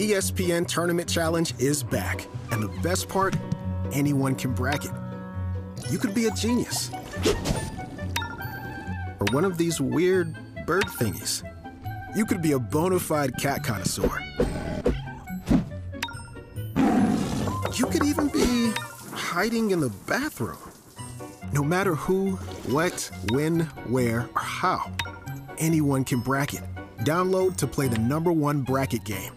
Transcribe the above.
The ESPN Tournament Challenge is back. And the best part, anyone can bracket. You could be a genius. Or one of these weird bird thingies. You could be a bona fide cat connoisseur. You could even be hiding in the bathroom. No matter who, what, when, where, or how, anyone can bracket. Download to play the #1 bracket game.